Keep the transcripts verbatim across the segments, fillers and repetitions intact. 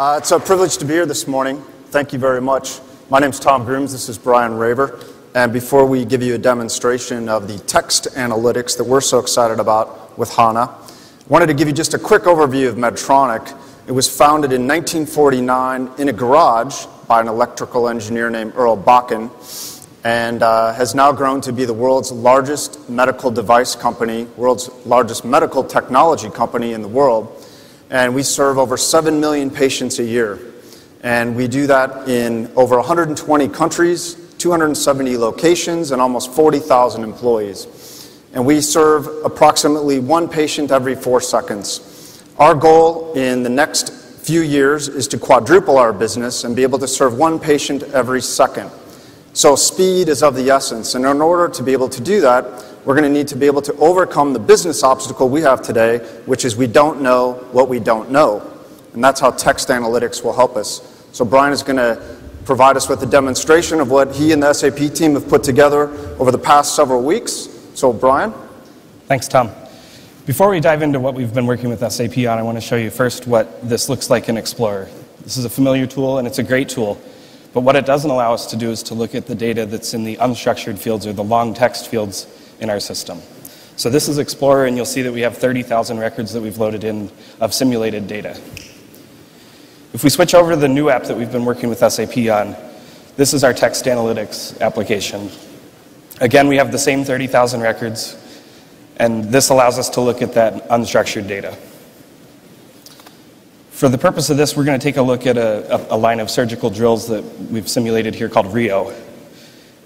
Uh, it's a privilege to be here this morning. Thank you very much. My name's Tom Grooms. This is Brian Raver. And before we give you a demonstration of the text analytics that we're so excited about with HANA, I wanted to give you just a quick overview of Medtronic. It was founded in nineteen forty-nine in a garage by an electrical engineer named Earl Bakken, and uh, has now grown to be the world's largest medical device company, world's largest medical technology company in the world. And we serve over seven million patients a year. And we do that in over one hundred twenty countries, two hundred seventy locations, and almost forty thousand employees. And we serve approximately one patient every four seconds. Our goal in the next few years is to quadruple our business and be able to serve one patient every second. So speed is of the essence. And in order to be able to do that, we're going to need to be able to overcome the business obstacle we have today, which is we don't know what we don't know. And that's how text analytics will help us. So Brian is going to provide us with a demonstration of what he and the S A P team have put together over the past several weeks. So Brian. Thanks, Tom. Before we dive into what we've been working with S A P on, I want to show you first what this looks like in Explorer. This is a familiar tool, and it's a great tool. But what it doesn't allow us to do is to look at the data that's in the unstructured fields or the long text fields in our system. So this is Explorer, and you'll see that we have thirty thousand records that we've loaded in of simulated data. If we switch over to the new app that we've been working with S A P on, this is our text analytics application. Again, we have the same thirty thousand records, and this allows us to look at that unstructured data. For the purpose of this, we're going to take a look at a, a line of surgical drills that we've simulated here called Rio.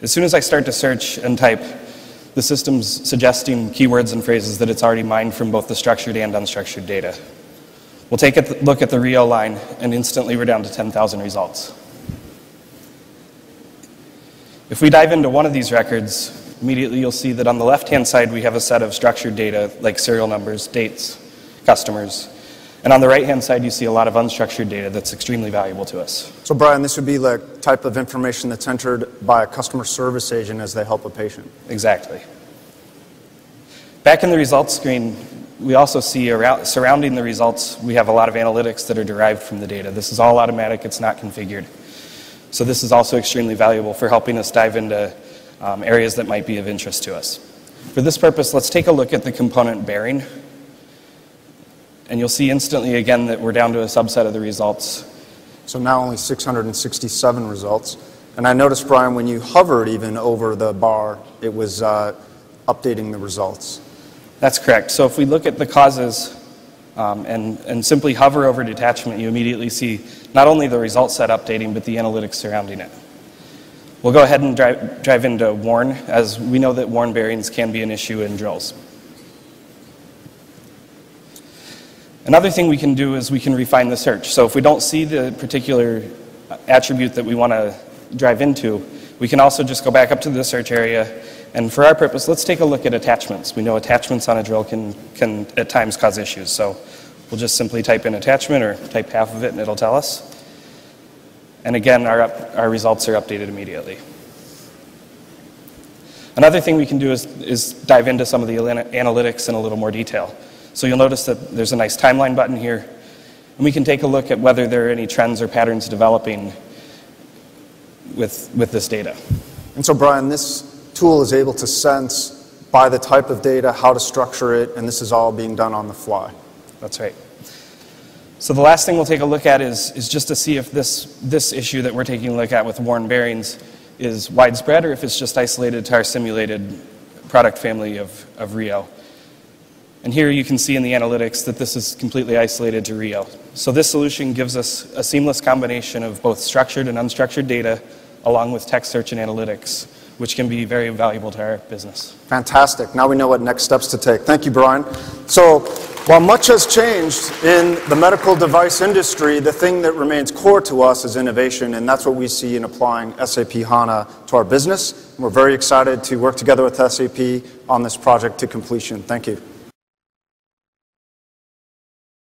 As soon as I start to search and type, the system's suggesting keywords and phrases that it's already mined from both the structured and unstructured data. We'll take a look at the Rio line, and instantly we're down to ten thousand results. If we dive into one of these records, immediately you'll see that on the left-hand side we have a set of structured data like serial numbers, dates, customers. And on the right-hand side, you see a lot of unstructured data that's extremely valuable to us. So, Brian, this would be the type of information that's entered by a customer service agent as they help a patient. Exactly. Back in the results screen, we also see around, surrounding the results, we have a lot of analytics that are derived from the data. This is all automatic. It's not configured. So this is also extremely valuable for helping us dive into um, areas that might be of interest to us. For this purpose, let's take a look at the component bearing. And you'll see instantly again that we're down to a subset of the results. So now only six hundred sixty-seven results. And I noticed, Brian, when you hovered even over the bar, it was uh, updating the results. That's correct. So if we look at the causes um, and, and simply hover over detachment, you immediately see not only the result set updating, but the analytics surrounding it. We'll go ahead and drive, drive into worn, as we know that worn bearings can be an issue in drills. Another thing we can do is we can refine the search. So if we don't see the particular attribute that we want to drive into, we can also just go back up to the search area. And for our purpose, let's take a look at attachments. We know attachments on a drill can, can at times cause issues. So we'll just simply type in attachment or type half of it, and it'll tell us. And again, our, up, our results are updated immediately. Another thing we can do is, is dive into some of the analytics in a little more detail. So you'll notice that there's a nice timeline button here, and we can take a look at whether there are any trends or patterns developing with, with this data. And so, Brian, this tool is able to sense by the type of data, how to structure it, and this is all being done on the fly. That's right. So the last thing we'll take a look at is, is just to see if this, this issue that we're taking a look at with worn bearings is widespread or if it's just isolated to our simulated product family of, of Rio. And here you can see in the analytics that this is completely isolated to Rio. So this solution gives us a seamless combination of both structured and unstructured data, along with text search and analytics, which can be very valuable to our business. Fantastic. Now we know what next steps to take. Thank you, Brian. So while much has changed in the medical device industry, the thing that remains core to us is innovation, and that's what we see in applying S A P HANA to our business. And we're very excited to work together with S A P on this project to completion. Thank you.